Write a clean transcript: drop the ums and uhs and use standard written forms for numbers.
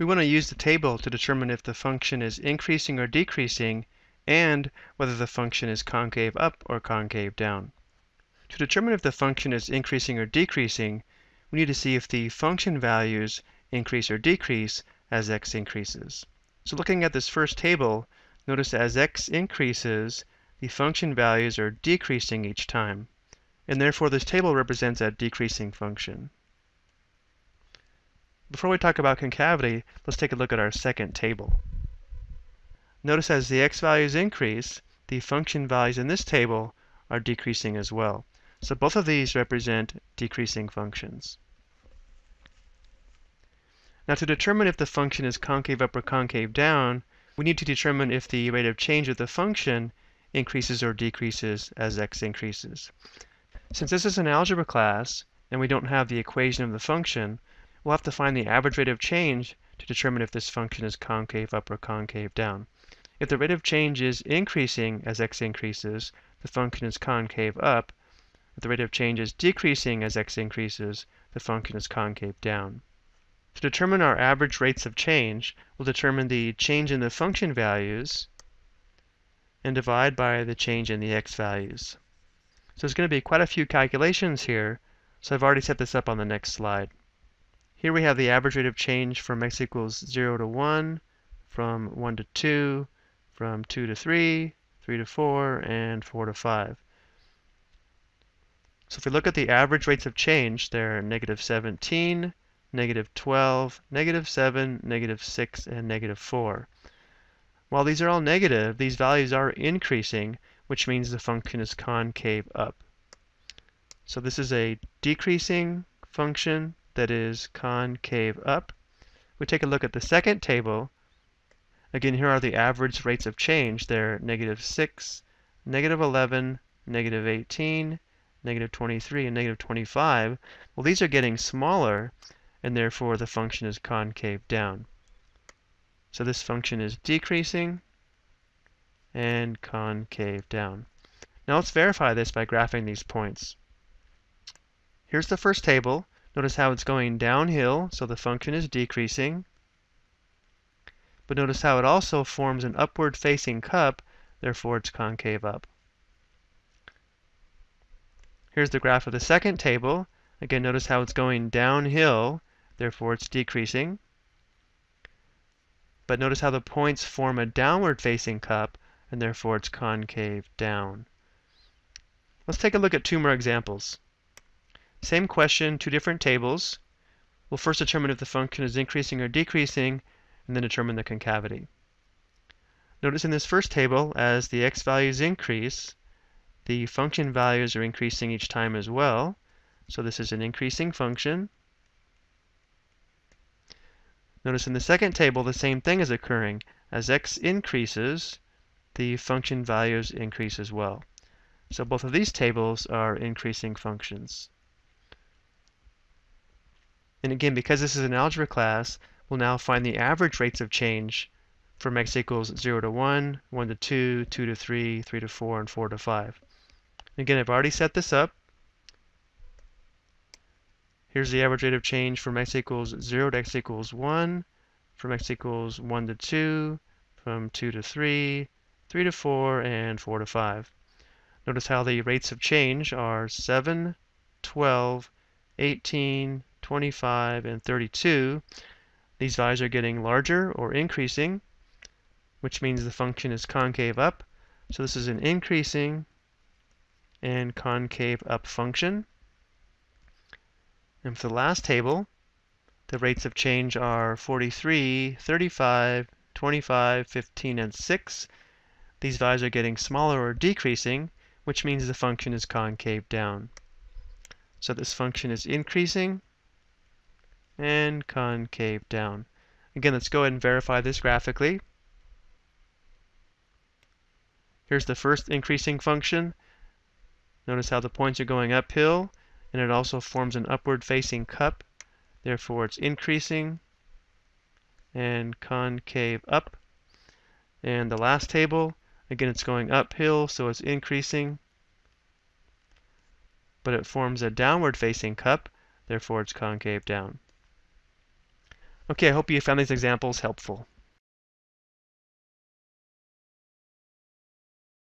We want to use the table to determine if the function is increasing or decreasing and whether the function is concave up or concave down. To determine if the function is increasing or decreasing, we need to see if the function values increase or decrease as x increases. So looking at this first table, notice as x increases, the function values are decreasing each time, and therefore this table represents a decreasing function. Before we talk about concavity, let's take a look at our second table. Notice as the x values increase, the function values in this table are decreasing as well. So both of these represent decreasing functions. Now to determine if the function is concave up or concave down, we need to determine if the rate of change of the function increases or decreases as x increases. Since this is an algebra class and we don't have the equation of the function, we'll have to find the average rate of change to determine if this function is concave up or concave down. If the rate of change is increasing as x increases, the function is concave up. If the rate of change is decreasing as x increases, the function is concave down. To determine our average rates of change, we'll determine the change in the function values and divide by the change in the x values. So there's going to be quite a few calculations here, so I've already set this up on the next slide. Here we have the average rate of change from x equals 0 to 1, from 1 to 2, from 2 to 3, 3 to 4, and 4 to 5. So if we look at the average rates of change, they're negative 17, negative 12, negative 7, negative 6, and negative 4. While these are all negative, these values are increasing, which means the function is concave up. So this is a decreasing function that is concave up. We take a look at the second table. Again, here are the average rates of change. They're negative 6, negative 11, negative 18, negative 23, and negative 25. Well, these are getting smaller, and therefore the function is concave down. So this function is decreasing and concave down. Now let's verify this by graphing these points. Here's the first table. Notice how it's going downhill, so the function is decreasing. But notice how it also forms an upward-facing cup, therefore it's concave up. Here's the graph of the second table. Again, notice how it's going downhill, therefore it's decreasing. But notice how the points form a downward-facing cup, and therefore it's concave down. Let's take a look at two more examples. Same question, two different tables. We'll first determine if the function is increasing or decreasing, and then determine the concavity. Notice in this first table, as the x values increase, the function values are increasing each time as well. So this is an increasing function. Notice in the second table, the same thing is occurring. As x increases, the function values increase as well. So both of these tables are increasing functions. And again, because this is an algebra class, we'll now find the average rates of change from x equals 0 to 1, 1 to 2, 2 to 3, 3 to 4, and 4 to 5. Again, I've already set this up. Here's the average rate of change from x equals 0 to x equals 1, from x equals 1 to 2, from 2 to 3, 3 to 4, and 4 to 5. Notice how the rates of change are 7, 12, 18, 25, and 32. These values are getting larger or increasing, which means the function is concave up. So this is an increasing and concave up function. And for the last table, the rates of change are 43, 35, 25, 15, and 6. These values are getting smaller or decreasing, which means the function is concave down. So this function is increasing and concave down. Again, let's go ahead and verify this graphically. Here's the first increasing function. Notice how the points are going uphill, and it also forms an upward-facing cup. Therefore, it's increasing and concave up. And the last table, again, it's going uphill, so it's increasing, but it forms a downward-facing cup, therefore it's concave down. Okay, I hope you found these examples helpful.